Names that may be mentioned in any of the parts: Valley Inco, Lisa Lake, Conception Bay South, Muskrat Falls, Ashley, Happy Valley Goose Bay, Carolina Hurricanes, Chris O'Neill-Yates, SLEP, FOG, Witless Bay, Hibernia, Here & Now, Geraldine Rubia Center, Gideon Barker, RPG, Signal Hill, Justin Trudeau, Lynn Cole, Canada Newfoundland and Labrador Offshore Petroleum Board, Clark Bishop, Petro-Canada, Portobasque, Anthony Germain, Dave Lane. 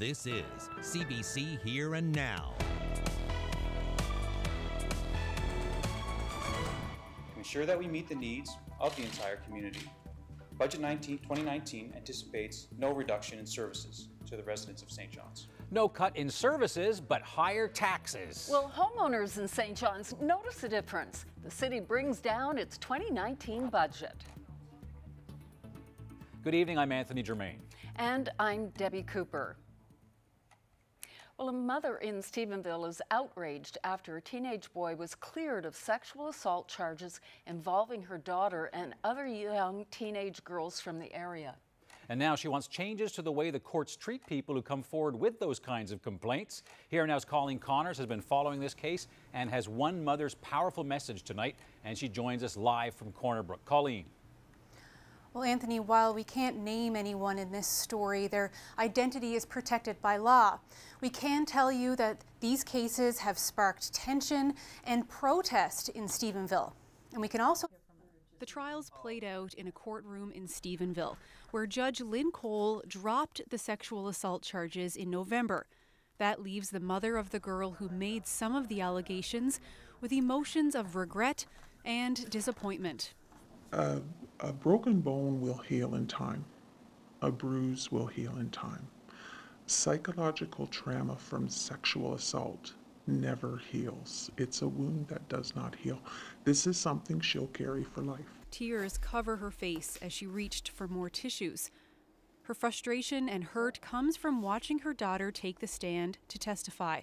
This is CBC Here and Now. To ensure that we meet the needs of the entire community, Budget 2019 anticipates no reduction in services to the residents of St. John's. No cut in services, but higher taxes. Well, homeowners in St. John's notice a difference. The city brings down its 2019 budget. Good evening, I'm Anthony Germain. And I'm Debbie Cooper. Well, a mother in Stephenville is outraged after a teenage boy was cleared of sexual assault charges involving her daughter and other young teenage girls from the area. And now she wants changes to the way the courts treat people who come forward with those kinds of complaints. Here Now's Colleen Connors has been following this case and has one mother's powerful message tonight, and she joins us live from Corner Brook. Colleen. Well, Anthony, while we can't name anyone in this story, their identity is protected by law. We can tell you that these cases have sparked tension and protest in Stephenville. And we can also... The trials played out in a courtroom in Stephenville, where Judge Lynn Cole dropped the sexual assault charges in November. That leaves the mother of the girl who made some of the allegations with emotions of regret and disappointment. A broken bone will heal in time. A bruise will heal in time. Psychological trauma from sexual assault never heals. It's a wound that does not heal. This is something she'll carry for life. Tears cover her face as she reached for more tissues. Her frustration and hurt comes from watching her daughter take the stand to testify.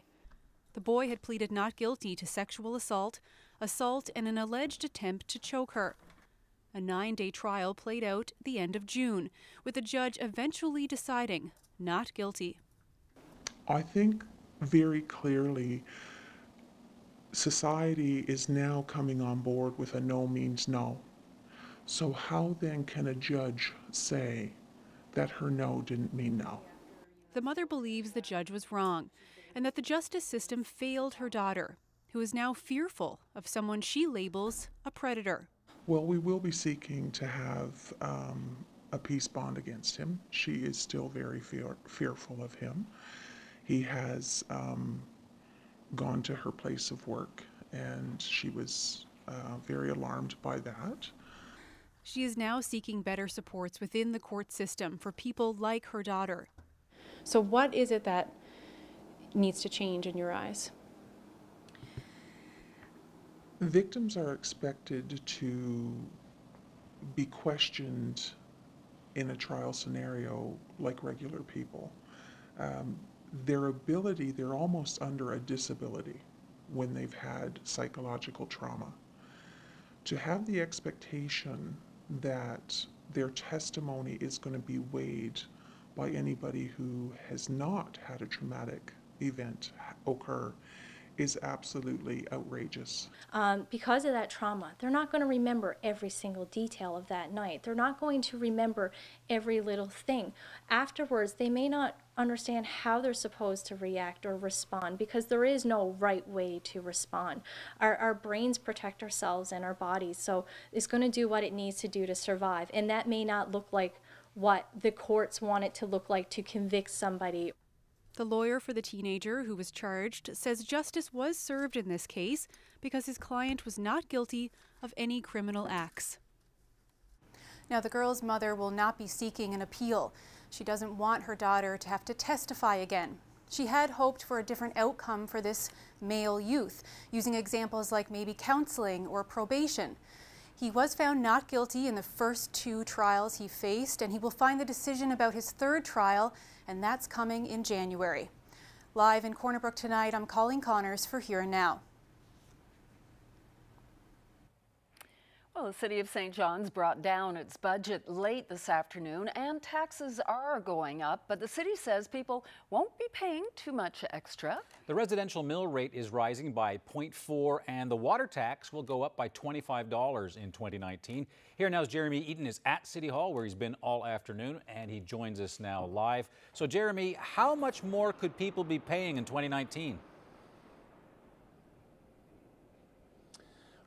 The boy had pleaded not guilty to sexual assault, and an alleged attempt to choke her. A 9-day trial played out the end of June, with the judge eventually deciding not guilty. I think very clearly, society is now coming on board with a no means no. So how then can a judge say that her no didn't mean no? The mother believes the judge was wrong and that the justice system failed her daughter, who is now fearful of someone she labels a predator. Well, we will be seeking to have a peace bond against him. She is still very fearful of him. He has gone to her place of work, and she was very alarmed by that. She is now seeking better supports within the court system for people like her daughter. So what is it that needs to change in your eyes? Victims are expected to be questioned in a trial scenario like regular people. Their ability, they're almost under a disability when they've had psychological trauma. To have the expectation that their testimony is going to be weighed by anybody who has not had a traumatic event occur is absolutely outrageous. Because of that trauma, they're not going to remember every single detail of that night. They're not going to remember every little thing. Afterwards, they may not understand how they're supposed to react or respond, because there is no right way to respond. Our brains protect ourselves and our bodies, so it's going to do what it needs to do to survive. And that may not look like what the courts want it to look like to convict somebody. The lawyer for the teenager who was charged says justice was served in this case because his client was not guilty of any criminal acts. Now, the girl's mother will not be seeking an appeal. She doesn't want her daughter to have to testify again. She had hoped for a different outcome for this male youth, using examples like maybe counseling or probation. He was found not guilty in the first 2 trials he faced, and he will find the decision about his 3rd trial, and that's coming in January. Live in Corner Brook tonight, I'm Colleen Connors for Here and Now. Well, the City of St. John's brought down its budget late this afternoon, and taxes are going up, but the city says people won't be paying too much extra. The residential mill rate is rising by 0.4, and the water tax will go up by $25 in 2019. Here Now's Jeremy Eaton is at City Hall, where he's been all afternoon, and he joins us now live. So, Jeremy, how much more could people be paying in 2019?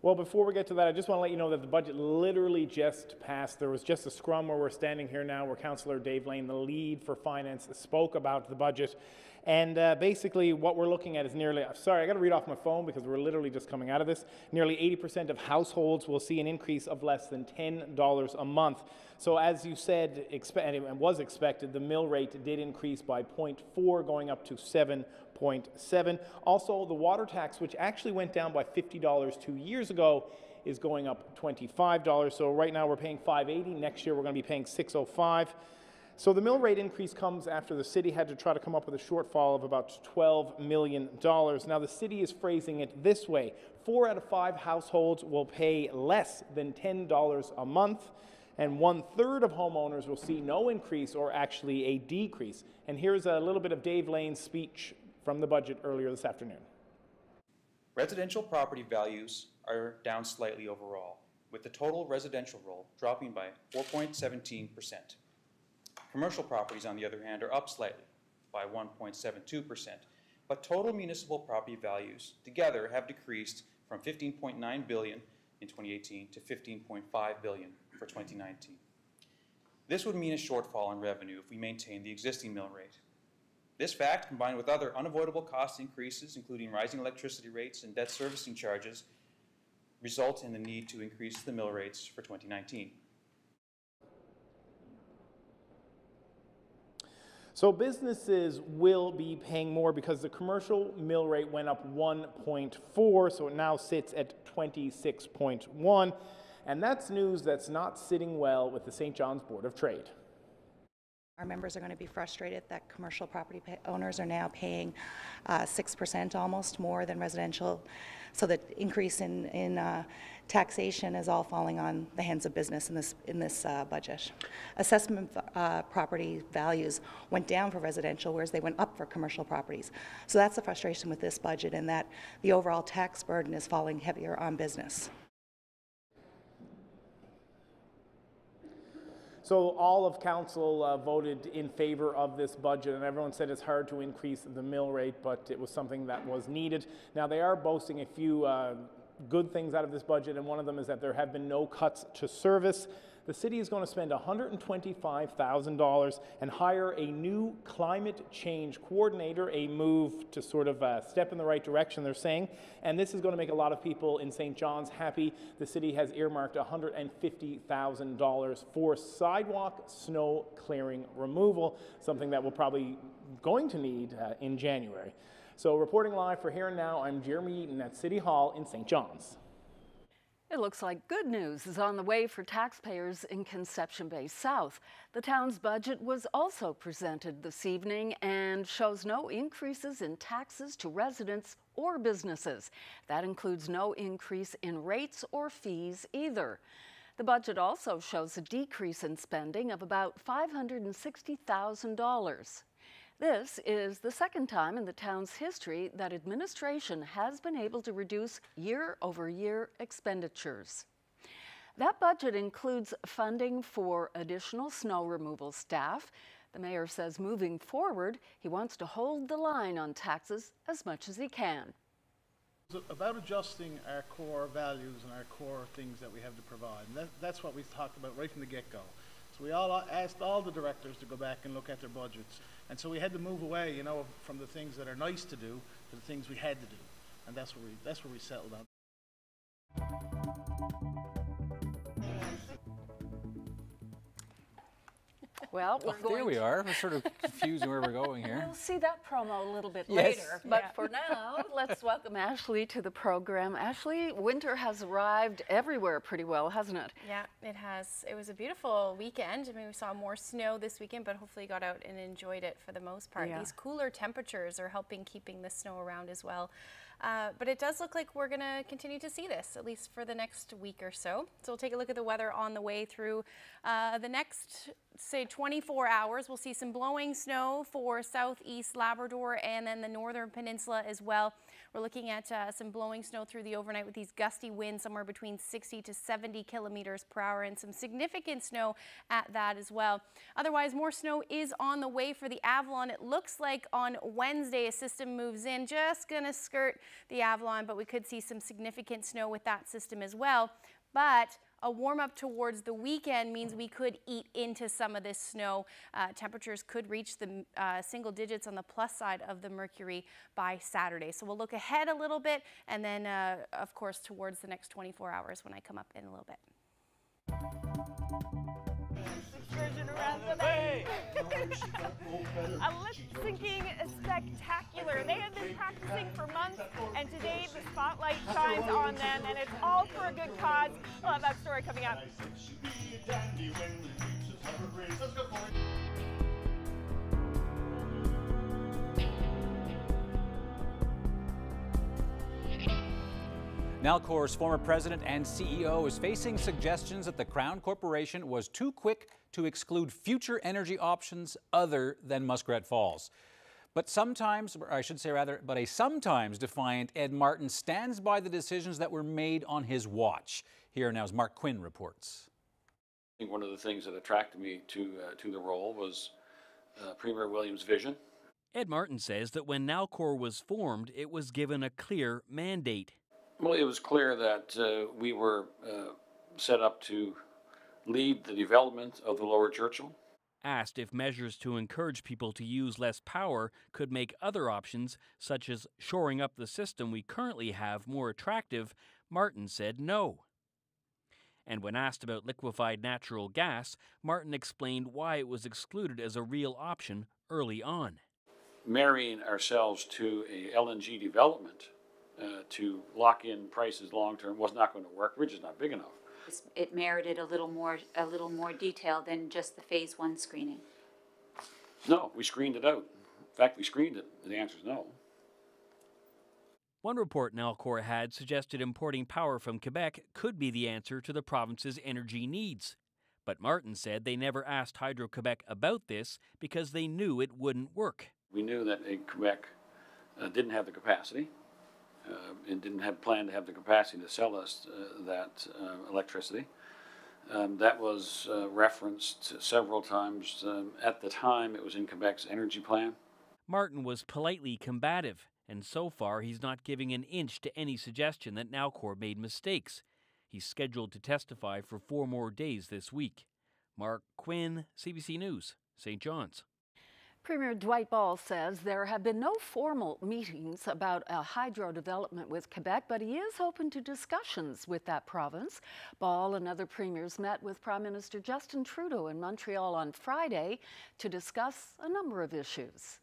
Well, before we get to that, I just want to let you know that the budget literally just passed. There was just a scrum where we're standing here now, where Councillor Dave Lane, the lead for finance, spoke about the budget. And basically what we're looking at is nearly, sorry, I got to read off my phone because we're literally just coming out of this, nearly 80% of households will see an increase of less than $10 a month. So as you said, and was expected, the mill rate did increase by 0.4, going up to 7.7. Also, the water tax, which actually went down by $50 2 years ago, is going up $25. So right now we're paying $5.80. Next year we're going to be paying $6.05. So the mill rate increase comes after the city had to try to come up with a shortfall of about $12 million. Now the city is phrasing it this way: 4 out of 5 households will pay less than $10 a month, and 1/3 of homeowners will see no increase or actually a decrease. And here's a little bit of Dave Lane's speech from the budget earlier this afternoon. Residential property values are down slightly overall, with the total residential roll dropping by 4.17%. Commercial properties, on the other hand, are up slightly by 1.72%, but total municipal property values together have decreased from $15.9 billion in 2018 to $15.5 billion for 2019. This would mean a shortfall in revenue if we maintain the existing mill rate. This fact, combined with other unavoidable cost increases, including rising electricity rates and debt servicing charges, result in the need to increase the mill rates for 2019. So businesses will be paying more because the commercial mill rate went up 1.4, so it now sits at 26.1. And that's news that's not sitting well with the St. John's Board of Trade. Our members are going to be frustrated that commercial property owners are now paying 6% almost more than residential. So the increase in taxation is all falling on the hands of business in this budget. Assessment property values went down for residential, whereas they went up for commercial properties. So that's the frustration with this budget, in that the overall tax burden is falling heavier on business. So all of council voted in favor of this budget, and everyone said it's hard to increase the mill rate, but it was something that was needed. Now they are boasting a few good things out of this budget, and one of them is that there have been no cuts to service. The city is going to spend $125,000 and hire a new climate change coordinator, a move to sort of step in the right direction, they're saying. And this is going to make a lot of people in St. John's happy. The city has earmarked $150,000 for sidewalk snow clearing removal, something that we're probably going to need in January. So reporting live for Here and Now, I'm Jeremy Eaton at City Hall in St. John's. It looks like good news is on the way for taxpayers in Conception Bay South. The town's budget was also presented this evening and shows no increases in taxes to residents or businesses. That includes no increase in rates or fees either. The budget also shows a decrease in spending of about $560,000. This is the second time in the town's history that administration has been able to reduce year-over-year expenditures. That budget includes funding for additional snow removal staff. The mayor says moving forward, he wants to hold the line on taxes as much as he can. It's about adjusting our core values and our core things that we have to provide. And that's what we've talked about right from the get-go. So we all asked all the directors to go back and look at their budgets. And so we had to move away, you know, from the things that are nice to do to the things we had to do. And that's where we settled on. Well, we're going there we are. We're sort of confused where we're going here. We'll see that promo a little bit later. But for now, let's welcome Ashley to the program. Ashley, winter has arrived everywhere pretty well, hasn't it? Yeah, it has. It was a beautiful weekend. I mean, we saw more snow this weekend, but hopefully got out and enjoyed it for the most part. Yeah. These cooler temperatures are helping keeping the snow around as well. But it does look like we're going to continue to see this, at least for the next week or so. So we'll take a look at the weather on the way through the next, say, 24 hours. We'll see some blowing snow for southeast Labrador and then the northern peninsula as well. We're looking at some blowing snow through the overnight with these gusty winds somewhere between 60 to 70 kilometers per hour and some significant snow at that as well. Otherwise, more snow is on the way for the Avalon. It looks like on Wednesday a system moves in, just going to skirt the Avalon, but we could see some significant snow with that system as well. But a warm up towards the weekend means we could eat into some of this snow. Temperatures could reach the single digits on the plus side of the mercury by Saturday. So we'll look ahead a little bit and then of course towards the next 24 hours when I come up in a little bit. A lip syncing is spectacular. They have been practicing for months, and today the spotlight shines on them, and it's all for a good cause. We'll have that story coming up. NALCOR's former president and CEO is facing suggestions that the Crown Corporation was too quick to exclude future energy options other than Muskrat Falls. But sometimes, or I should say rather, but a sometimes defiant Ed Martin stands by the decisions that were made on his watch. Here Now's Mark Quinn reports. I think one of the things that attracted me to the role was Premier Williams' vision. Ed Martin says that when NALCOR was formed, it was given a clear mandate. Well, it was clear that we were set up to lead the development of the Lower Churchill. Asked if measures to encourage people to use less power could make other options, such as shoring up the system we currently have, more attractive, Martin said no. And when asked about liquefied natural gas, Martin explained why it was excluded as a real option early on. Marrying ourselves to a LNG development to lock in prices long term was not going to work. We're just not big enough. It merited a little more detail than just the phase one screening. No, we screened it out. In fact, we screened it. The answer is no. One report NALCOR had suggested importing power from Quebec could be the answer to the province's energy needs. But Martin said they never asked Hydro-Quebec about this because they knew it wouldn't work. We knew that Quebec didn't have the capacity. And didn't have planned to have the capacity to sell us that electricity. That was referenced several times. At the time, it was in Quebec's energy plan. Martin was politely combative, and so far he's not giving an inch to any suggestion that NALCOR made mistakes. He's scheduled to testify for 4 more days this week. Mark Quinn, CBC News, St. John's. Premier Dwight Ball says there have been no formal meetings about a hydro development with Quebec, but he is open to discussions with that province. Ball and other premiers met with Prime Minister Justin Trudeau in Montreal on Friday to discuss a number of issues.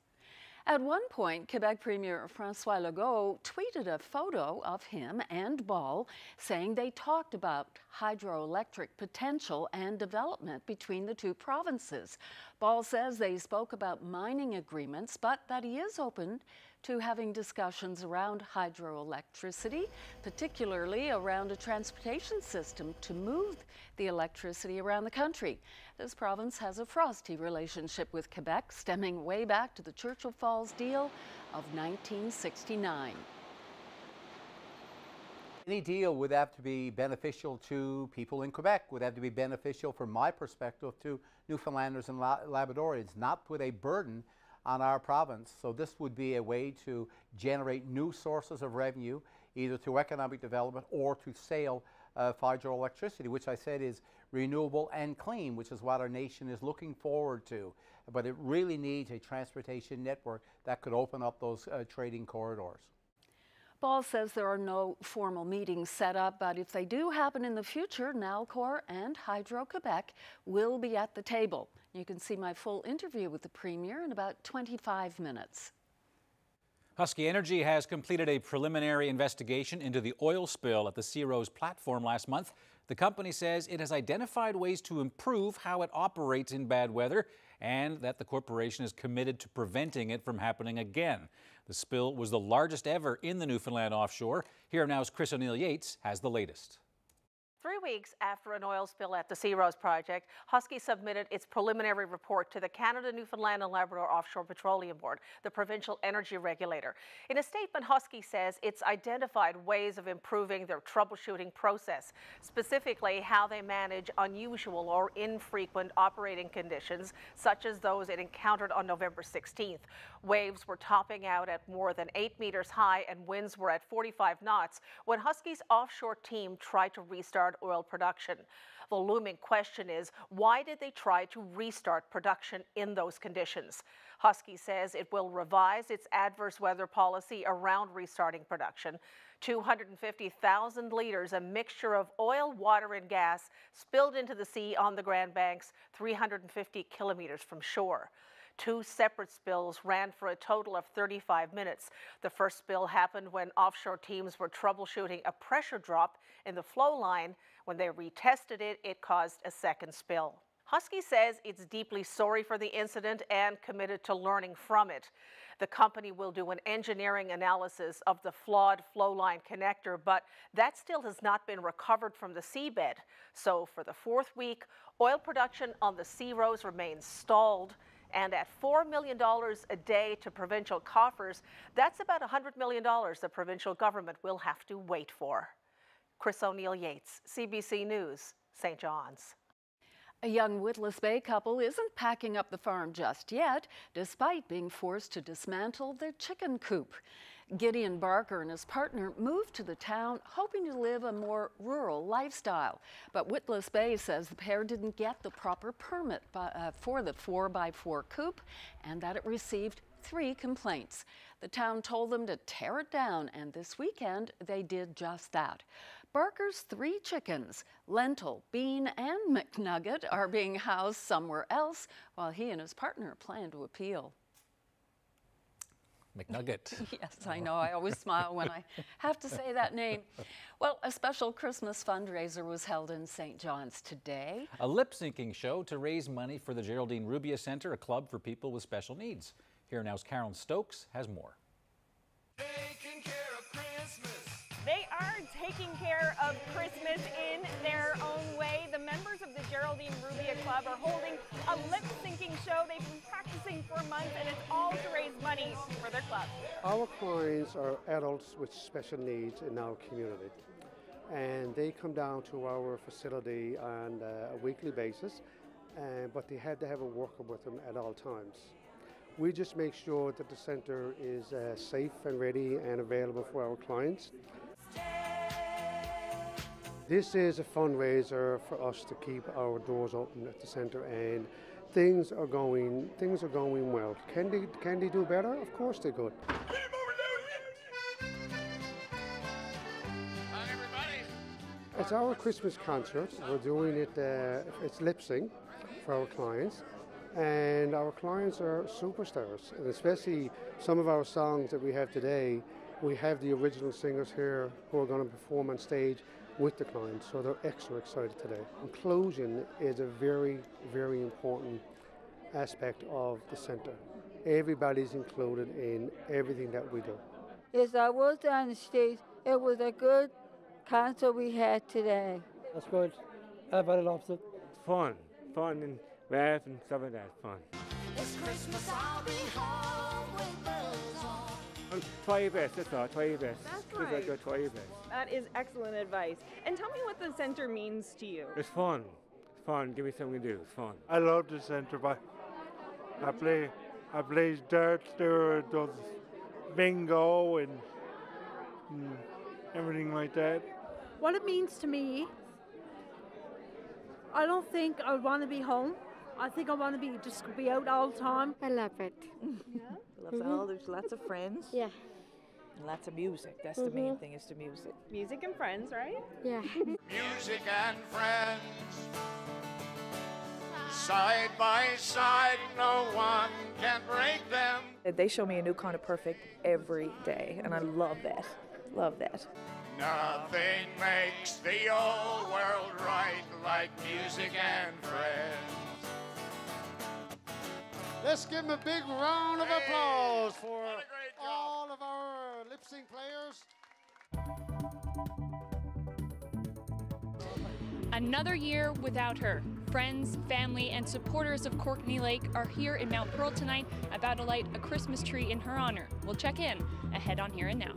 At one point, Quebec Premier François Legault tweeted a photo of him and Ball saying they talked about hydroelectric potential and development between the two provinces. Ball says they spoke about mining agreements, but that he is open to having discussions around hydroelectricity, particularly around a transportation system to move the electricity around the country. This province has a frosty relationship with Quebec, stemming way back to the Churchill Falls deal of 1969. Any deal would have to be beneficial to people in Quebec, would have to be beneficial from my perspective to Newfoundlanders and Labradorians, not put a burden on our province. So this would be a way to generate new sources of revenue, either through economic development or to sale of hydroelectricity, which I said is renewable and clean, which is what our nation is looking forward to. But it really needs a transportation network that could open up those trading corridors. Ball says there are no formal meetings set up, but if they do happen in the future, NALCOR and Hydro-Quebec will be at the table. You can see my full interview with the Premier in about 25 minutes. Husky Energy has completed a preliminary investigation into the oil spill at the Sea Rose platform last month. The company says it has identified ways to improve how it operates in bad weather and that the corporation is committed to preventing it from happening again. The spill was the largest ever in the Newfoundland offshore. Here Now's Chris O'Neill-Yates has the latest. 3 weeks after an oil spill at the Sea Rose project, Husky submitted its preliminary report to the Canada, Newfoundland and Labrador Offshore Petroleum Board, the provincial energy regulator. In a statement, Husky says it's identified ways of improving their troubleshooting process, specifically how they manage unusual or infrequent operating conditions, such as those it encountered on November 16th. Waves were topping out at more than 8 meters high and winds were at 45 knots when Husky's offshore team tried to restart oil production. The looming question is, why did they try to restart production in those conditions? Husky says it will revise its adverse weather policy around restarting production. 250,000 liters, a mixture of oil, water and gas, spilled into the sea on the Grand Banks, 350 kilometers from shore. Two separate spills ran for a total of 35 minutes. The first spill happened when offshore teams were troubleshooting a pressure drop in the flow line. When they retested it, it caused a second spill. Husky says it's deeply sorry for the incident and committed to learning from it. The company will do an engineering analysis of the flawed flowline connector, but that still has not been recovered from the seabed. So for the fourth week, oil production on the Sea Rose remains stalled. And at $4 million a day to provincial coffers, that's about $100 million the provincial government will have to wait for. Chris O'Neill-Yates, CBC News, St. John's. A young Witless Bay couple isn't packing up the farm just yet, despite being forced to dismantle their chicken coop. Gideon Barker and his partner moved to the town hoping to live a more rural lifestyle. But Witless Bay says the pair didn't get the proper permit for the 4x4 coop and that it received 3 complaints. The town told them to tear it down, and this weekend they did just that. Barker's 3 chickens, Lentil, Bean and McNugget, are being housed somewhere else while he and his partner plan to appeal. McNugget. Yes, I know. I always smile when I have to say that name. Well, a special Christmas fundraiser was held in St. John's today. A lip-syncing show to raise money for the Geraldine Rubia Center, a club for people with special needs. Here Now's Carolyn Stokes has more. Taking care of Christmas. They are taking care of Christmas in their own way. The members of the Geraldine Rubia Club are holding a lip-syncing show. They've been practicing for months, and it's all to raise money for their club. Our clients are adults with special needs in our community, and they come down to our facility on a weekly basis, but they had to have a worker with them at all times. We just make sure that the center is safe and ready and available for our clients. This is a fundraiser for us to keep our doors open at the center, and things are going well. Can they do better? Of course they could. Hi, everybody. It's our Christmas concert. We're doing it. It's lip sync for our clients. And our clients are superstars, and especially some of our songs that we have today, we have the original singers here who are going to perform on stage with the clients, so they're extra excited today. Inclusion is a very, very important aspect of the center. Everybody's included in everything that we do. Yes, I was on the stage. It was a good concert we had today. That's good. Everybody loves it. It's fun and laugh and stuff like that. Fun. It's Christmas, I'll be home with bells on. Try your best, that's all. Try your best. That's right. Like, try your best. That is excellent advice. And tell me what the center means to you. It's fun. It's fun. Give me something to do. It's fun. I love the center, but I play darts there, does bingo and everything like that. What it means to me, I don't think I want to be home. I think I want to just be out all the time. I love it. Yeah? There's lots of friends. Yeah. And lots of music. That's the main thing, is the music. Music and friends, right? Yeah. Music and friends. Side by side, no one can break them. They show me a new kind of perfect every day, and I love that. Love that. Nothing makes the old world right like music and friends. Let's give them a big round of applause for all of our lip sync players. Another year without her. Friends, family, and supporters of Courtney Lake are here in Mount Pearl tonight about to light a Christmas tree in her honor. We'll check in ahead on Here and Now.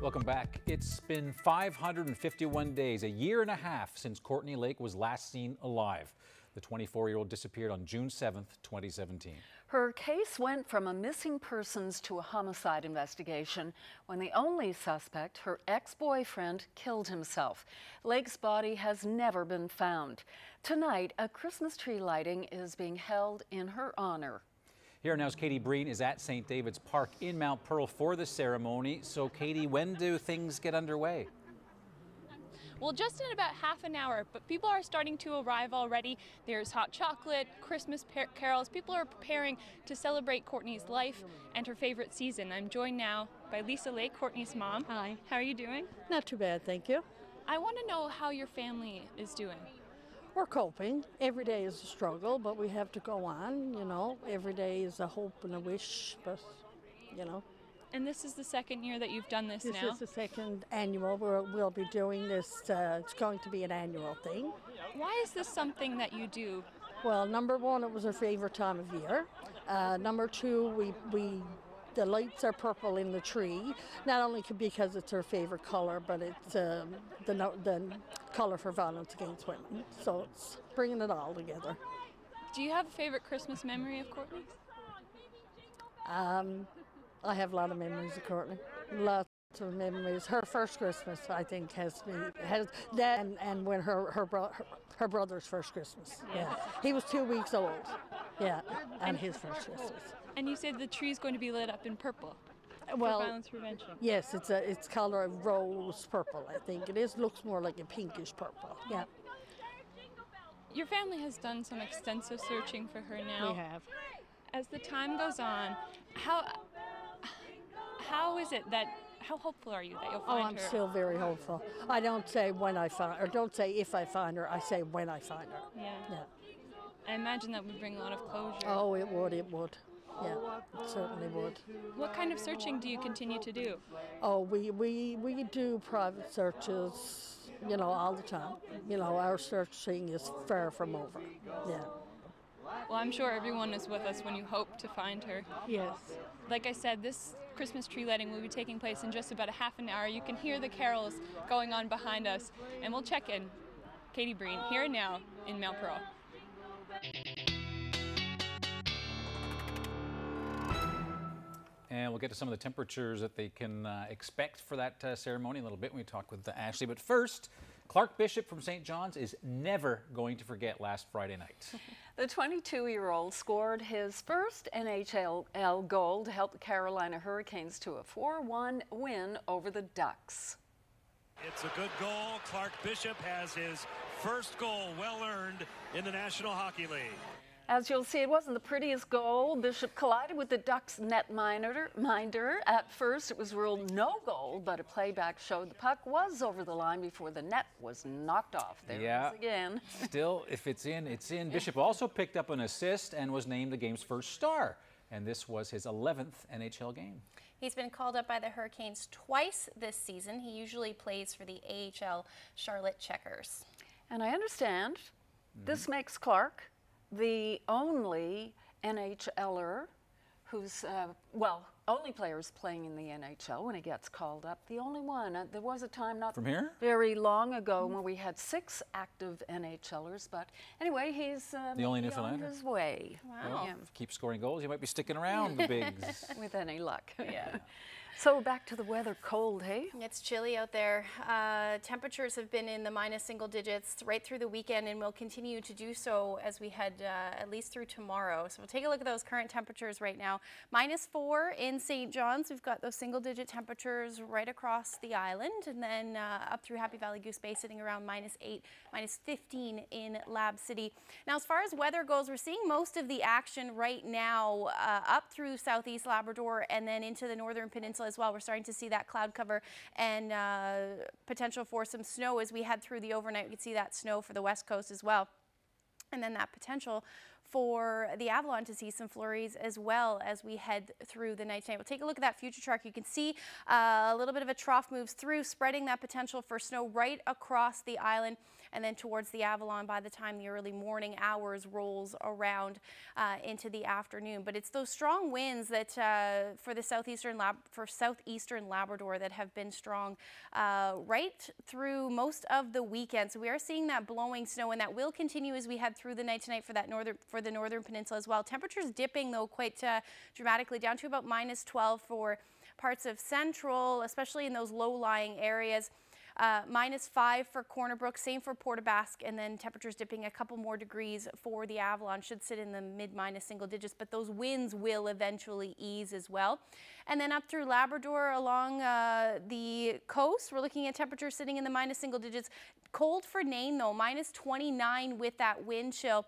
Welcome back. It's been 551 days, a year and a half, since Courtney Lake was last seen alive. The 24-year-old disappeared on June 7th, 2017. Her case went from a missing persons to a homicide investigation when the only suspect, her ex-boyfriend, killed himself. Lake's body has never been found. Tonight, a Christmas tree lighting is being held in her honor. Here Now's Katie Breen is at St. David's Park in Mount Pearl for the ceremony. So, Katie, when do things get underway? Well, just in about half an hour, but people are starting to arrive already. There's hot chocolate, Christmas carols. People are preparing to celebrate Courtney's life and her favorite season. I'm joined now by Lisa Lake, Courtney's mom. Hi. How are you doing? Not too bad, thank you. I want to know how your family is doing. We're coping. Every day is a struggle, but we have to go on, you know. Every day is a hope and a wish, but, you know. And this is the second year that you've done this now? This is the second annual. We'll be doing this. It's going to be an annual thing. Why is this something that you do? Well, number one, it was our favorite time of year. Number two, the lights are purple in the tree, not only because it's her favorite color, but it's the color for violence against women. So it's bringing it all together. Do you have a favorite Christmas memory of Courtney's? I have a lot of memories of Courtney, lots of memories. Her first Christmas, I think, has that and when her brother's first Christmas. Yeah, he was 2 weeks old. Yeah, and his first Christmas. And you said the tree's going to be lit up in purple. Well, for violence prevention. Yes, it's color of rose purple. I think it is. Looks more like a pinkish purple. Yeah. Your family has done some extensive searching for her now. We have. As the time goes on, how is it that, how hopeful are you that you'll find her? Oh, I'm still very hopeful. I don't say when I find, or don't say if I find her, I say when I find her. Yeah. Yeah. I imagine that would bring a lot of closure. Oh, it would. Yeah, it certainly would. What kind of searching do you continue to do? Oh, we do private searches, you know, all the time. You know, our searching is far from over. Yeah. Well, I'm sure everyone is with us when you hope to find her. Yes. Like I said, this Christmas tree lighting will be taking place in just about a half an hour. You can hear the carols going on behind us, and we'll check in. Katie Breen, Here and Now in Mount Pearl. And we'll get to some of the temperatures that they can expect for that ceremony in a little bit when we talk with Ashley. But first, Clark Bishop from St. John's is never going to forget last Friday night. The 22-year-old scored his first NHL goal to help the Carolina Hurricanes to a 4-1 win over the Ducks. It's a good goal. Clark Bishop has his first goal, well earned, in the National Hockey League. As you'll see, it wasn't the prettiest goal. Bishop collided with the Ducks' netminder. At first, it was ruled no goal, but a playback showed the puck was over the line before the net was knocked off. There it is again. Still, if it's in, it's in. Bishop also picked up an assist and was named the game's first star. And this was his 11th NHL game. He's been called up by the Hurricanes twice this season. He usually plays for the AHL Charlotte Checkers. And I understand this makes Clark the only NHLer who's, well, only players playing in the NHL when he gets called up, the only one. There was a time not from here very long ago when we had 6 active NHLers, but anyway, he's the only Newfoundlander on his way. Wow. Well, if keep scoring goals, you might be sticking around the bigs. With any luck. Yeah. So back to the weather, cold, hey? It's chilly out there. Temperatures have been in the minus-single digits right through the weekend and will continue to do so as we head at least through tomorrow. So we'll take a look at those current temperatures right now. -4 in St. John's. We've got those single-digit temperatures right across the island, and then up through Happy Valley Goose Bay sitting around -8, -15 in Lab City. Now, as far as weather goes, we're seeing most of the action right now up through southeast Labrador and then into the northern peninsula as well. We're starting to see that cloud cover and potential for some snow as we head through the overnight. We can see that snow for the west coast as well, and then that potential for the Avalon to see some flurries as well as we head through the night tonight. We'll take a look at that future track. You can see a little bit of a trough moves through, spreading that potential for snow right across the island and then towards the Avalon by the time the early morning hours rolls around into the afternoon. But it's those strong winds that for southeastern Labrador that have been strong right through most of the weekend. So we are seeing that blowing snow, and that will continue as we head through the night tonight for that northern, for the northern peninsula as well. Temperatures dipping though quite dramatically, down to about -12 for parts of central, especially in those low-lying areas. -5 for Corner Brook, same for Portobasque, and then temperatures dipping a couple more degrees for the Avalon. Should sit in the mid-minus-single digits, but those winds will eventually ease as well. And then up through Labrador along the coast, we're looking at temperatures sitting in the minus-single digits. Cold for Nain though, -29 with that wind chill.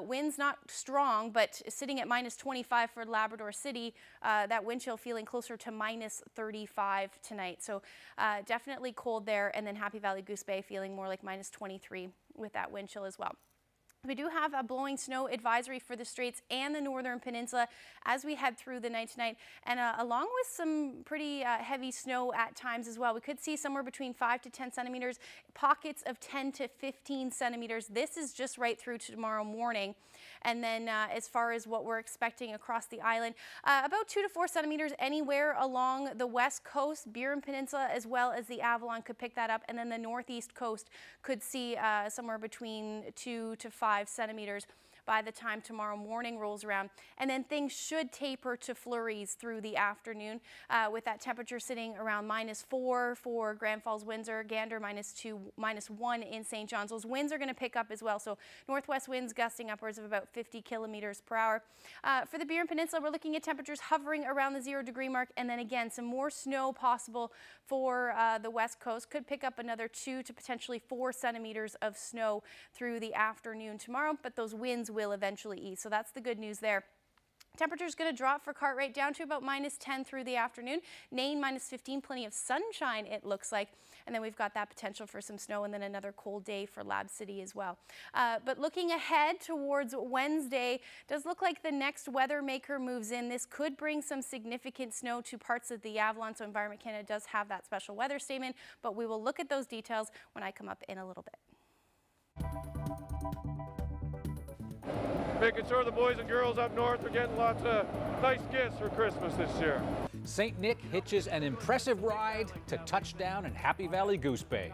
Winds not strong, but sitting at -25 for Labrador City. That wind chill feeling closer to -35 tonight. So definitely cold there. And then Happy Valley Goose Bay feeling more like -23 with that wind chill as well. We do have a blowing snow advisory for the Straits and the Northern Peninsula as we head through the night tonight, and along with some pretty heavy snow at times as well. We could see somewhere between 5 to 10 centimeters, pockets of 10 to 15 centimeters. This is just right through to tomorrow morning. And then as far as what we're expecting across the island, about 2 to 4 centimeters anywhere along the west coast. Burin Peninsula as well as the Avalon could pick that up, and then the northeast coast could see somewhere between 2 to 5 centimeters. by the time tomorrow morning rolls around. And then things should taper to flurries through the afternoon with that temperature sitting around -4 for Grand Falls, Windsor, Gander -2, -1 in St. John's. Those winds are going to pick up as well. So northwest winds gusting upwards of about 50 kilometers per hour. For the Beeren Peninsula, we're looking at temperatures hovering around the 0 degree mark. And then again, some more snow possible for the west coast. Could pick up another 2 to potentially 4 centimeters of snow through the afternoon tomorrow, but those winds will eventually ease. So that's the good news there. Temperature's going to drop for Cartwright down to about -10 through the afternoon. Nain -15, plenty of sunshine it looks like. And then we've got that potential for some snow and then another cold day for Lab City as well. But looking ahead towards Wednesday, does look like the next weather maker moves in. This could bring some significant snow to parts of the Avalon. So Environment Canada does have that special weather statement, but we will look at those details when I come up in a little bit. Making sure the boys and girls up north are getting lots of nice gifts for Christmas this year. St. Nick hitches an impressive ride to touchdown in Happy Valley Goose Bay.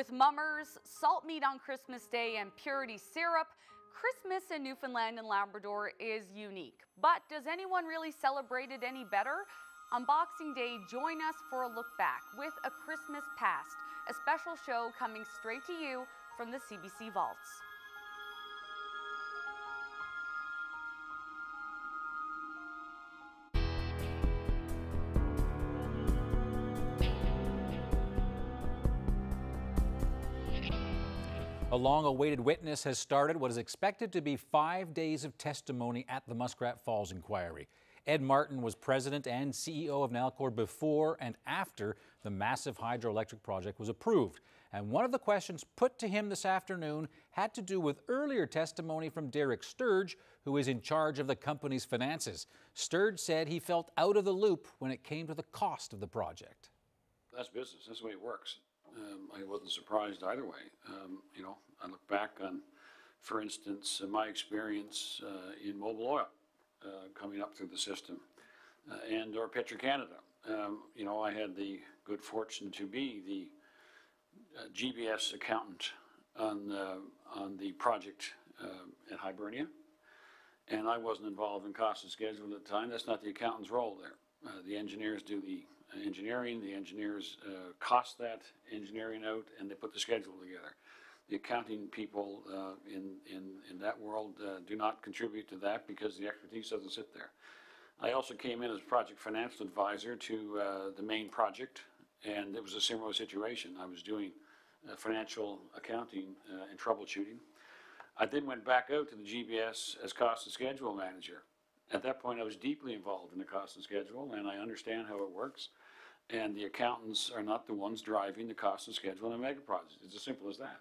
With mummers, salt meat on Christmas Day, and purity syrup, Christmas in Newfoundland and Labrador is unique. But does anyone really celebrate it any better? On Boxing Day, join us for a look back with A Christmas Past, a special show coming straight to you from the CBC Vaults. A long-awaited witness has started what is expected to be 5 days of testimony at the Muskrat Falls inquiry. Ed Martin was president and CEO of NALCOR before and after the massive hydroelectric project was approved. And one of the questions put to him this afternoon had to do with earlier testimony from Derek Sturge, who is in charge of the company's finances. Sturge said he felt out of the loop when it came to the cost of the project. That's business. That's the way it works. I wasn't surprised either way. You know, I look back on, for instance, my experience in mobile oil coming up through the system and or Petro-Canada. You know, I had the good fortune to be the GBS accountant on the project at Hibernia, and I wasn't involved in cost and schedule at the time. That's not the accountant's role there. The engineers do the engineering, the engineers cost that engineering out, and they put the schedule together. The accounting people in that world do not contribute to that because the expertise doesn't sit there. I also came in as project financial advisor to the main project, and it was a similar situation. I was doing financial accounting and troubleshooting. I then went back out to the GBS as cost and schedule manager. At that point, I was deeply involved in the cost and schedule, and I understand how it works. And the accountants are not the ones driving the cost and schedule in a mega project. It's as simple as that.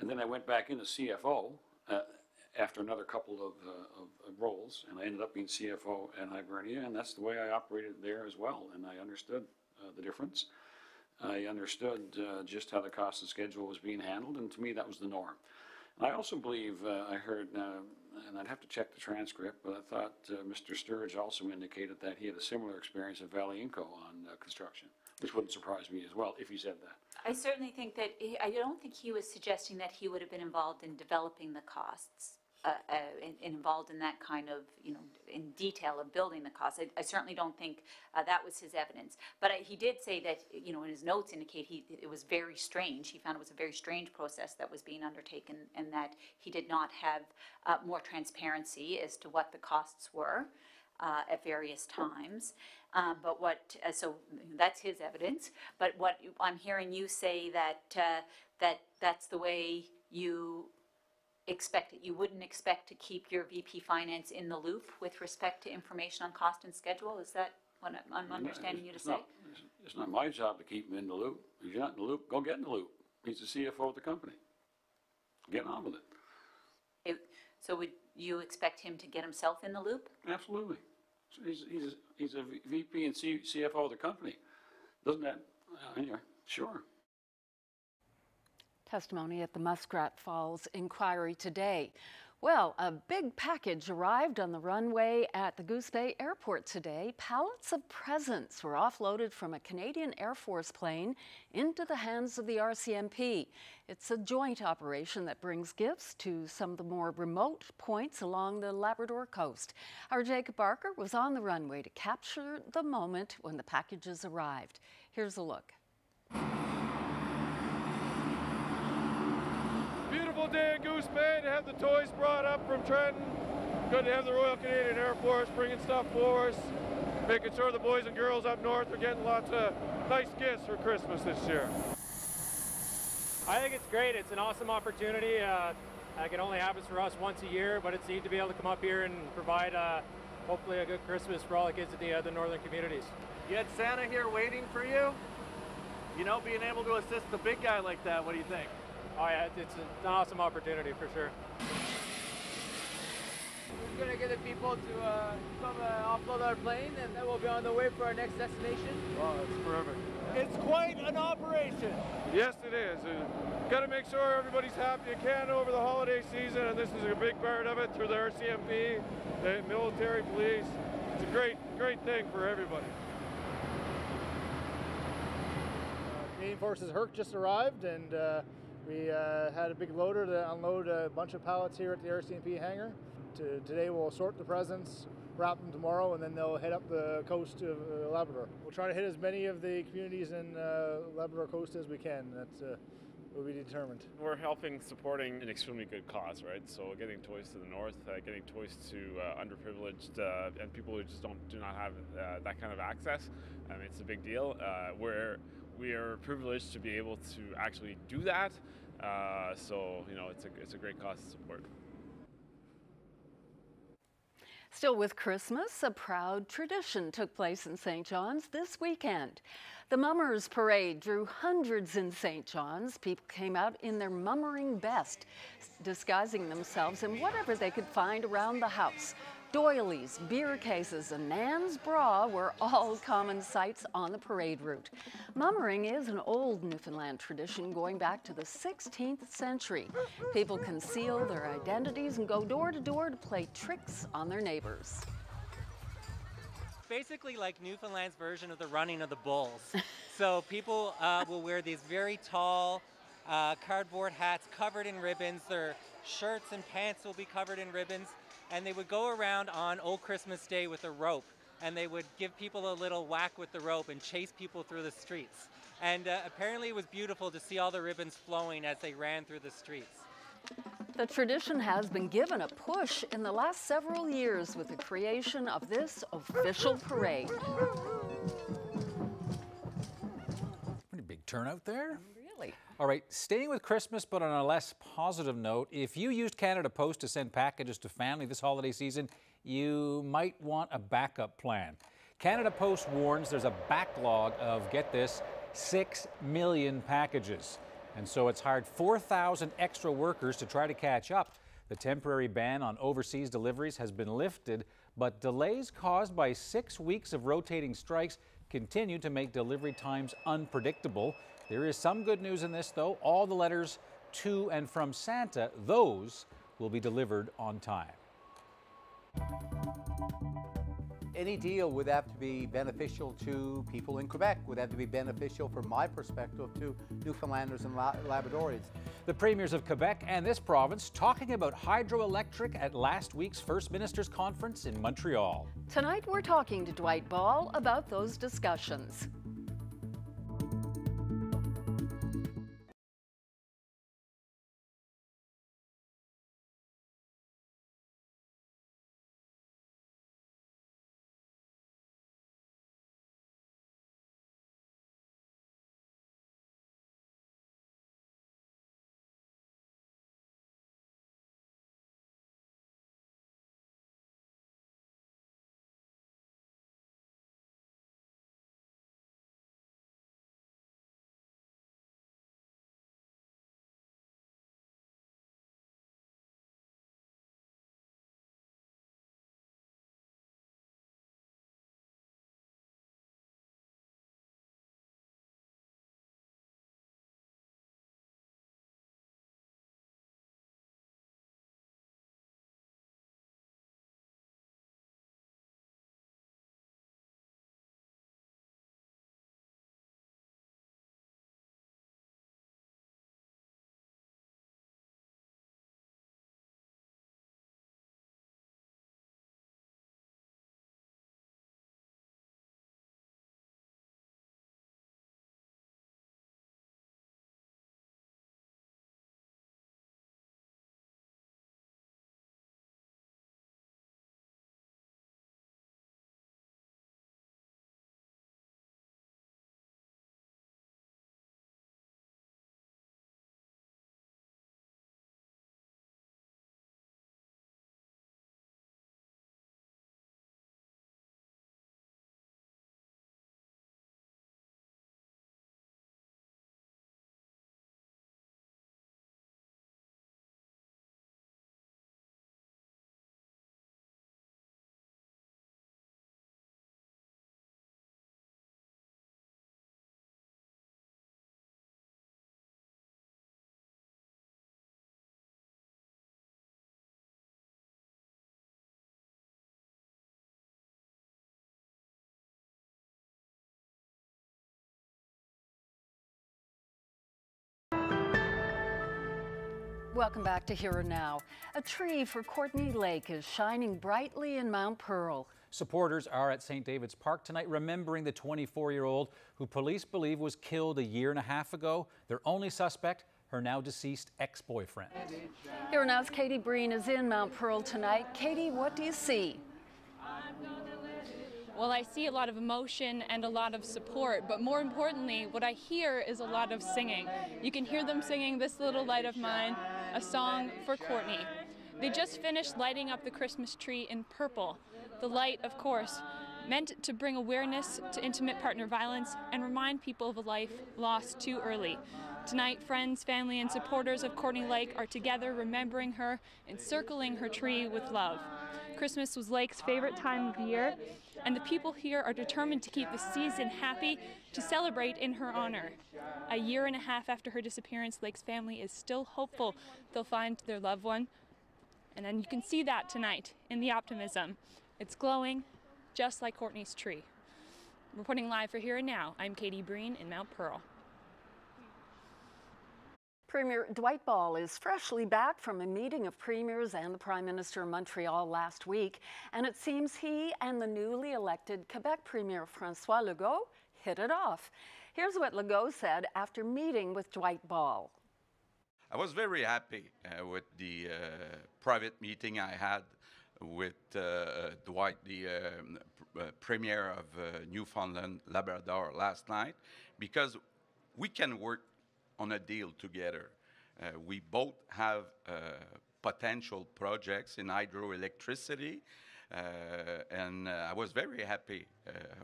And then I went back into CFO after another couple of roles, and I ended up being CFO at Hibernia, and that's the way I operated there as well. And I understood the difference. I understood just how the cost and schedule was being handled, and to me, that was the norm. And I also believe I heard, and I'd have to check the transcript, but I thought Mr. Sturge also indicated that he had a similar experience at Valley Inco on construction, which wouldn't surprise me as well if he said that. I certainly think that, I don't think he was suggesting that he would have been involved in developing the costs and involved in that kind of, you know, in detail of building the costs. I certainly don't think that was his evidence. But he did say that, you know, in his notes indicate it was very strange. He found it was a very strange process that was being undertaken, and that he did not have more transparency as to what the costs were at various times. But what, so that's his evidence. But what I'm hearing you say that that's the way you expect it. You wouldn't expect to keep your VP Finance in the loop with respect to information on cost and schedule? Is that what I'm understanding you to say? It's not my job to keep him in the loop. If you're not in the loop, go get in the loop. He's the CFO of the company. Get on with it. So would you expect him to get himself in the loop? Absolutely. So he's a VP and CFO of the company. Doesn't that, anyway, sure. Testimony at the Muskrat Falls inquiry today. Well, a big package arrived on the runway at the Goose Bay Airport today. Pallets of presents were offloaded from a Canadian Air Force plane into the hands of the RCMP. It's a joint operation that brings gifts to some of the more remote points along the Labrador coast. Our Jacob Barker was on the runway to capture the moment when the packages arrived. Here's a look. Day at Goose Bay to have the toys brought up from Trenton. Good to have the Royal Canadian Air Force bringing stuff for us, making sure the boys and girls up north are getting lots of nice gifts for Christmas this year. I think it's great. It's an awesome opportunity. It only happens for us once a year, but it's neat to be able to come up here and provide hopefully a good Christmas for all the kids at the northern communities. You had Santa here waiting for you? You know, being able to assist the big guy like that, what do you think? Oh yeah, it's an awesome opportunity for sure. We're going to get the people to come offload our plane, and then we'll be on the way for our next destination. Oh, that's perfect. It's quite an operation. Yes, it is. Got to make sure everybody's happy in Canada over the holiday season, and this is a big part of it through the RCMP, the military police. It's a great thing for everybody. Canadian Forces HERC just arrived, and we had a big loader to unload a bunch of pallets here at the RCMP hangar. Today we'll sort the presents, wrap them tomorrow, and then they'll head up the coast of Labrador. We'll try to hit as many of the communities in Labrador coast as we can. That's we'll be determined. We're helping supporting an extremely good cause, right? So getting toys to the north, getting toys to underprivileged and people who just do not have that kind of access. I mean, it's a big deal. We are privileged to be able to actually do that So, you know, it's a great cause to support. Still with Christmas, a proud tradition took place in St. John's this weekend. The Mummers Parade drew hundreds in St. John's. People came out in their mummering best, disguising themselves in whatever they could find around the house. Doilies, beer cases, and Nan's bra were all common sights on the parade route. Mummering is an old Newfoundland tradition going back to the 16th century. People conceal their identities and go door to door to play tricks on their neighbors. Basically like Newfoundland's version of the running of the bulls. So people will wear these very tall cardboard hats covered in ribbons. Their shirts and pants will be covered in ribbons. And they would go around on Old Christmas Day with a rope, and they would give people a little whack with the rope and chase people through the streets. And apparently it was beautiful to see all the ribbons flowing as they ran through the streets. The tradition has been given a push in the last several years with the creation of this official parade. Pretty big turnout there. All right, staying with Christmas, but on a less positive note, if you used Canada Post to send packages to family this holiday season, you might want a backup plan. Canada Post warns there's a backlog of, get this, 6 million packages. And so it's hired 4,000 extra workers to try to catch up. The temporary ban on overseas deliveries has been lifted, but delays caused by 6 weeks of rotating strikes continue to make delivery times unpredictable. There is some good news in this, though. All the letters to and from Santa, those will be delivered on time. Any deal would have to be beneficial to people in Quebec, would have to be beneficial from my perspective to Newfoundlanders and Labradorians. The premiers of Quebec and this province talking about hydroelectric at last week's First Ministers Conference in Montreal. Tonight we're talking to Dwight Ball about those discussions. Welcome back to Here and Now. A tree for Courtney Lake is shining brightly in Mount Pearl. Supporters are at St. David's Park tonight remembering the 24-year-old who police believe was killed a year and a half ago. Their only suspect, her now deceased ex-boyfriend. Here and Now's Katie Breen is in Mount Pearl tonight. Katie, what do you see? Well, I see a lot of emotion and a lot of support, but more importantly, what I hear is a lot of singing. You can hear them singing This Little Light of Mine, a song for Courtney. They just finished lighting up the Christmas tree in purple. The light, of course, meant to bring awareness to intimate partner violence and remind people of a life lost too early. Tonight, friends, family, and supporters of Courtney Lake are together remembering her and circling her tree with love. Christmas was Lake's favorite time of the year, and the people here are determined to keep the season happy to celebrate in her honor. A year and a half after her disappearance, Lake's family is still hopeful they'll find their loved one, and then you can see that tonight in the optimism. It's glowing, just like Courtney's tree. Reporting live for Here and Now, I'm Katie Breen in Mount Pearl. Premier Dwight Ball is freshly back from a meeting of premiers and the Prime Minister in Montreal last week, and it seems he and the newly elected Quebec Premier François Legault hit it off. Here's what Legault said after meeting with Dwight Ball. I was very happy with the private meeting I had with Dwight, the Premier of Newfoundland and Labrador last night, because we can work on a deal together. We both have potential projects in hydroelectricity, and I was very happy.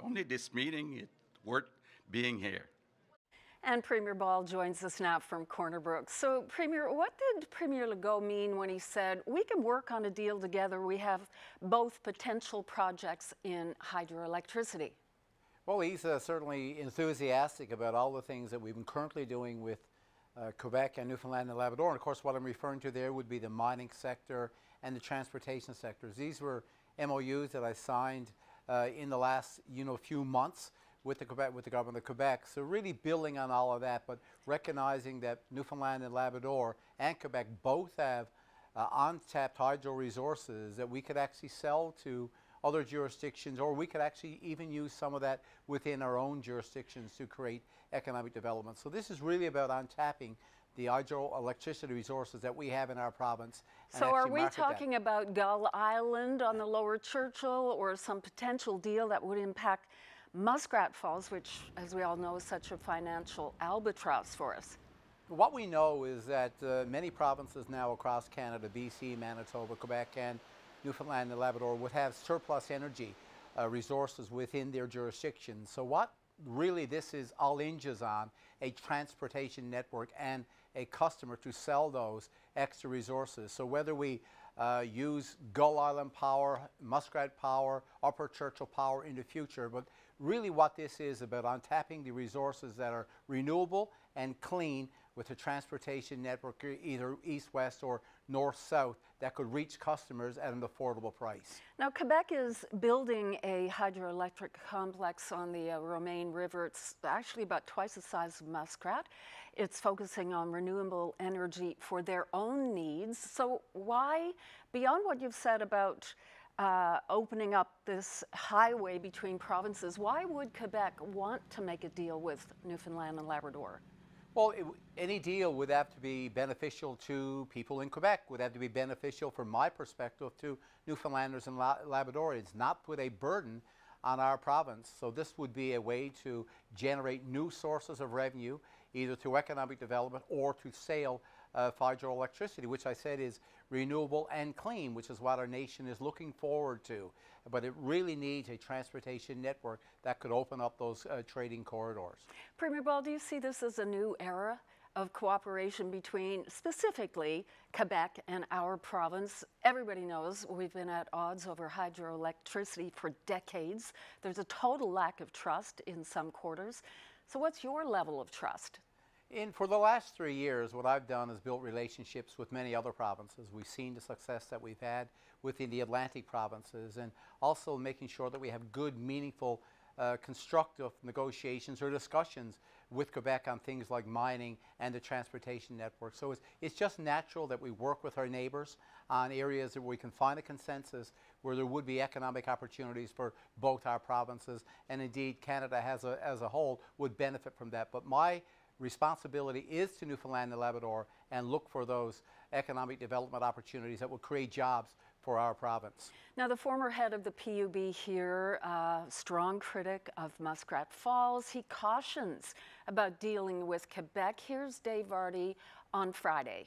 Only this meeting, it worth being here. And Premier Ball joins us now from Corner Brook. So, Premier, what did Premier Legault mean when he said, we can work on a deal together, we have both potential projects in hydroelectricity? Well, he's certainly enthusiastic about all the things that we've been currently doing with Quebec and Newfoundland and Labrador. And, of course, what I'm referring to there would be the mining sector and the transportation sectors. These were MOUs that I signed in the last, few months with the government of Quebec. So really building on all of that, but recognizing that Newfoundland and Labrador and Quebec both have untapped hydro resources that we could actually sell to other jurisdictions, or we could actually even use some of that within our own jurisdictions to create economic development. So this is really about untapping the hydroelectricity resources that we have in our province. So are we talking about Gull Island on the Lower Churchill, or some potential deal that would impact Muskrat Falls, which, as we all know, is such a financial albatross for us? What we know is that many provinces now across Canada, BC, Manitoba, Quebec, and Newfoundland and Labrador would have surplus energy resources within their jurisdiction. So what really this is all hinges on, a transportation network and a customer to sell those extra resources. So whether we use Gull Island power, Muskrat power, Upper Churchill power in the future, but really what this is about untapping the resources that are renewable and clean with a transportation network, either east-west or north-south, that could reach customers at an affordable price. Now, Quebec is building a hydroelectric complex on the Romaine River. It's actually about twice the size of Muskrat. It's focusing on renewable energy for their own needs. So why, beyond what you've said about opening up this highway between provinces, why would Quebec want to make a deal with Newfoundland and Labrador? Well, any deal would have to be beneficial to people in Quebec, would have to be beneficial from my perspective to Newfoundlanders and Labradorians, not put a burden on our province. So this would be a way to generate new sources of revenue, either through economic development or to sale of hydroelectricity, which I said is renewable and clean, which is what our nation is looking forward to. But it really needs a transportation network that could open up those trading corridors. Premier Ball, do you see this as a new era of cooperation between specifically Quebec and our province? Everybody knows we've been at odds over hydroelectricity for decades. There's a total lack of trust in some quarters. So what's your level of trust? For the last 3 years, what I've done is built relationships with many other provinces. We've seen the success that we've had within the Atlantic provinces, and also making sure that we have good, meaningful, constructive negotiations or discussions with Quebec on things like mining and the transportation network. So it's just natural that we work with our neighbors on areas where we can find a consensus where there would be economic opportunities for both our provinces, and indeed Canada as a whole would benefit from that. But my responsibility is to Newfoundland and Labrador, and look for those economic development opportunities that will create jobs for our province. Now, the former head of the PUB here, strong critic of Muskrat Falls, he cautions about dealing with Quebec. Here's Dave Vardy on Friday.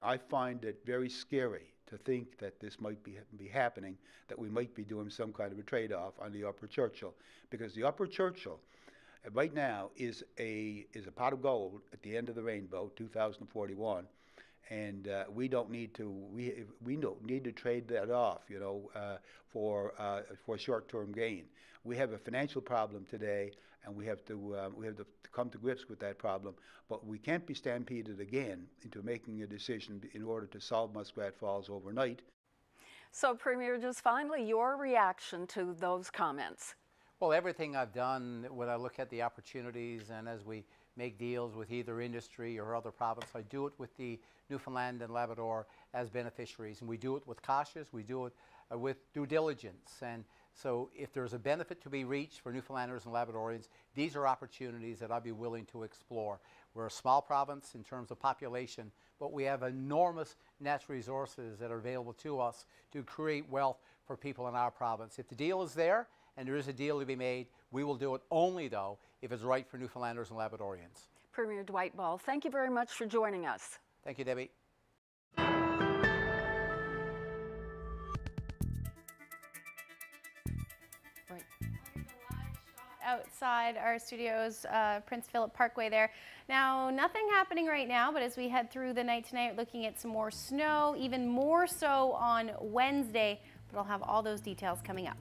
I find it very scary to think that this might be happening, that we might be doing some kind of a trade-off on the Upper Churchill, because the Upper Churchill right now is a pot of gold at the end of the rainbow, 2041, and we don't need to trade that off, you know, for short-term gain. We have a financial problem today, and we have to come to grips with that problem. But we can't be stampeded again into making a decision in order to solve Muskrat Falls overnight. So, Premier, just finally, your reaction to those comments. Well, everything I've done when I look at the opportunities and as we make deals with either industry or other province, I do it with the Newfoundland and Labrador as beneficiaries, and we do it with cautious, we do it with due diligence. And so if there's a benefit to be reached for Newfoundlanders and Labradorians, these are opportunities that I'd be willing to explore. We're a small province in terms of population, but we have enormous natural resources that are available to us to create wealth for people in our province. If the deal is there, and there is a deal to be made, we will do it only, though, if it's right for Newfoundlanders and Labradorians. Premier Dwight Ball, thank you very much for joining us. Thank you, Debbie. Right. Outside our studios, Prince Philip Parkway there. Now, nothing happening right now, but as we head through the night tonight, looking at some more snow, even more so on Wednesday, but I'll have all those details coming up.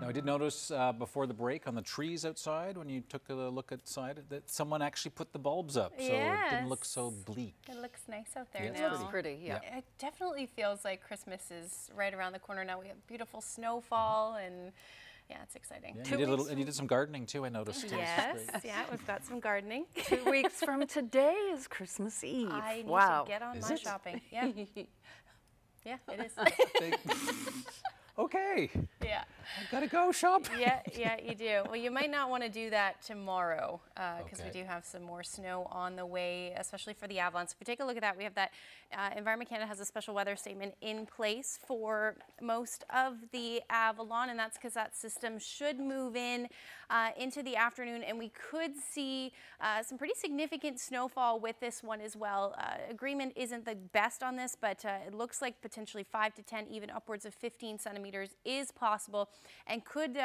Now, I did notice before the break on the trees outside, when you took a look outside, that someone actually put the bulbs up, so yes, it didn't look so bleak. It looks nice out there now. It looks pretty, yeah. It definitely feels like Christmas is right around the corner now. We have beautiful snowfall, and yeah, it's exciting. Yeah, and you did some gardening, too, I noticed. Yes, yeah, we've got some gardening. 2 weeks from today is Christmas Eve. I need to get on my shopping. Yeah. Yeah, it is. okay. Yeah. I've got to go shopping. Yeah, yeah, you do. Well, you might not want to do that tomorrow because we do have some more snow on the way, especially for the Avalon. So if we take a look at that, we have that Environment Canada has a special weather statement in place for most of the Avalon, and that's because that system should move in into the afternoon, and we could see some pretty significant snowfall with this one as well. Agreement isn't the best on this, but it looks like potentially 5 to 10, even upwards of 15 centimeters is possible, and could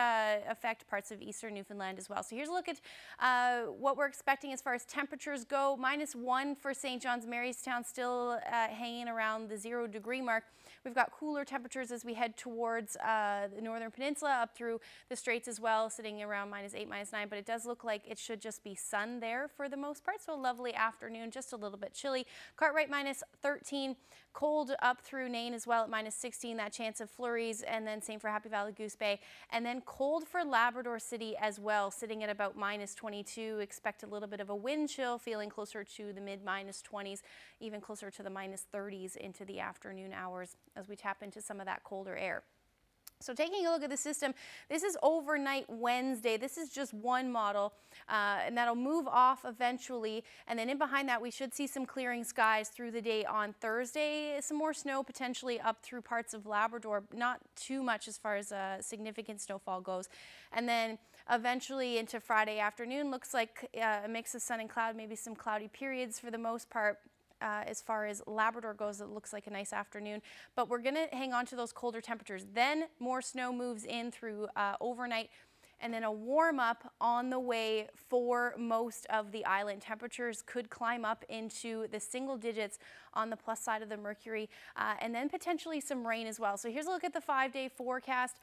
affect parts of eastern Newfoundland as well. So here's a look at what we're expecting as far as temperatures go. -1 for St. John's, Marystown still hanging around the 0 degree mark. We've got cooler temperatures as we head towards the northern peninsula up through the straits as well, sitting around -8, -9, but it does look like it should just be sun there for the most part. So a lovely afternoon, just a little bit chilly. Cartwright -13, cold up through Nain as well at -16, that chance of flurries, and then same for Happy Valley Goose Bay, and then cold for Labrador City as well, sitting at about -22. Expect a little bit of a wind chill, feeling closer to the mid -20s, even closer to the -30s into the afternoon hours as we tap into some of that colder air. So taking a look at the system, this is overnight Wednesday. This is just one model, and that'll move off eventually. And then in behind that, we should see some clearing skies through the day on Thursday. Some more snow potentially up through parts of Labrador, not too much as far as significant snowfall goes. And then eventually into Friday afternoon, looks like a mix of sun and cloud, maybe some cloudy periods for the most part. As far as Labrador goes, it looks like a nice afternoon, but we're going to hang on to those colder temperatures. Then more snow moves in through overnight, and then a warm up on the way for most of the island. Temperatures could climb up into the single digits on the plus side of the mercury, and then potentially some rain as well. So here's a look at the 5-day forecast.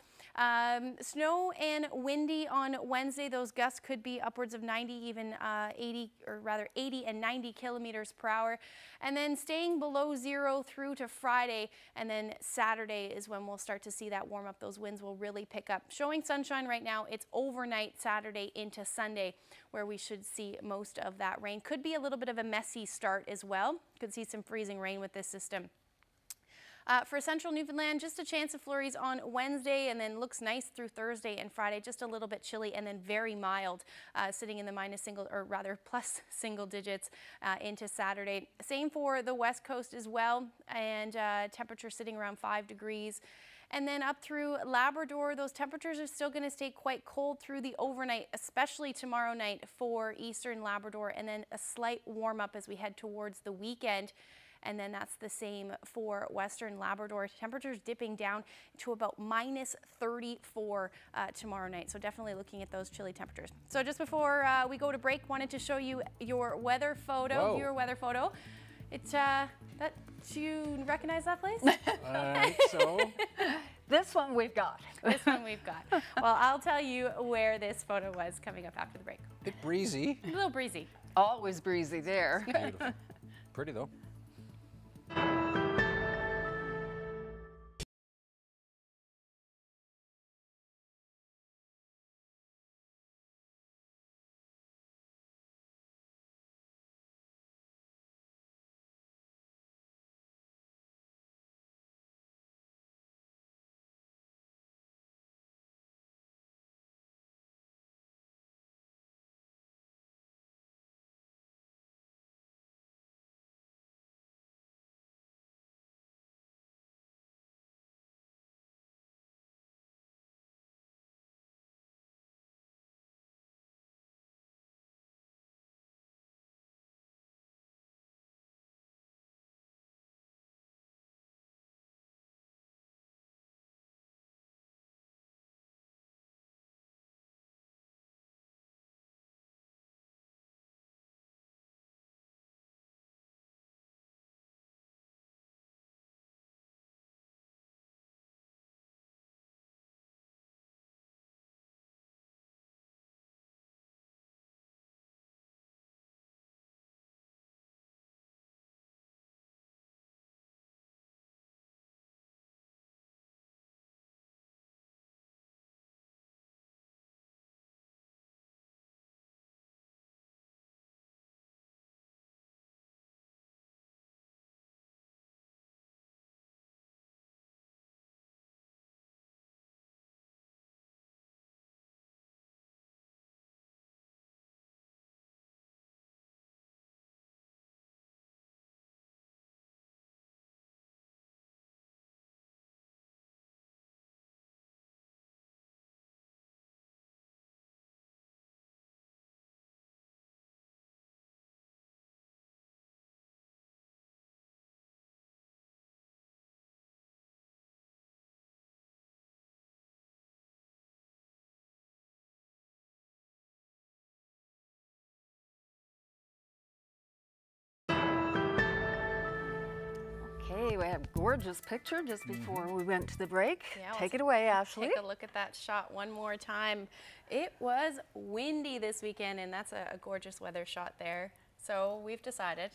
Snow and windy on Wednesday. Those gusts could be upwards of 90, even 80 and 90 kilometers per hour. And then staying below 0 through to Friday, and then Saturday is when we'll start to see that warm up. Those winds will really pick up. Showing sunshine right now, it's overnight Saturday into Sunday where we should see most of that rain. Could be a little bit of a messy start as well. Could see some freezing rain with this system. For central Newfoundland, just a chance of flurries on Wednesday, and then looks nice through Thursday and Friday, just a little bit chilly, and then very mild, sitting in the plus single digits into Saturday. Same for the west coast as well, and temperature sitting around 5 degrees. And then up through Labrador, those temperatures are still going to stay quite cold through the overnight, especially tomorrow night for eastern Labrador, and then a slight warm up as we head towards the weekend. And then that's the same for western Labrador. Temperatures dipping down to about -34 tomorrow night. So definitely looking at those chilly temperatures. So just before we go to break, wanted to show you your weather photo, your weather photo. It's that, do you recognize that place? This one we've got. This one we've got. Well, I'll tell you where this photo was coming up after the break. A bit breezy. A little breezy. Always breezy there. It's beautiful. Pretty though. Okay, we have a gorgeous picture just before we went to the break. Yeah, take it away, Ashley. Take a look at that shot one more time. It was windy this weekend, and that's a gorgeous weather shot there. So we've decided,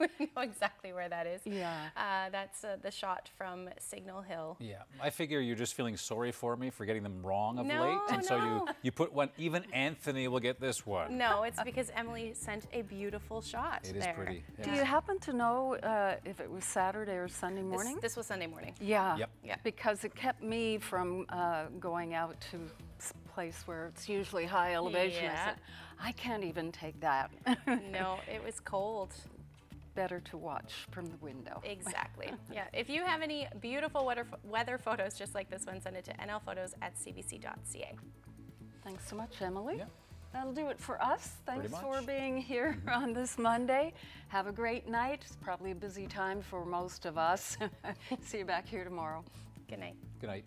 we know exactly where that is. Yeah. That's the shot from Signal Hill. Yeah, I figure you're just feeling sorry for me for getting them wrong of late. And so you put one, even Anthony will get this one. No, it's because Emily sent a beautiful shot there. It is pretty. Yeah. Do you happen to know if it was Saturday or Sunday morning? This was Sunday morning. Yeah. Yep. Yeah. Because it kept me from going out to place where it's usually high elevation. Yeah. I can't even take that. No, it was cold. Better to watch from the window. Exactly. Yeah. If you have any beautiful weather photos just like this one, send it to nlphotos@cbc.ca. Thanks so much, Emily. Yeah. That'll do it for us. Thanks for being here on this Monday. Have a great night. It's probably a busy time for most of us. See you back here tomorrow. Good night. Good night.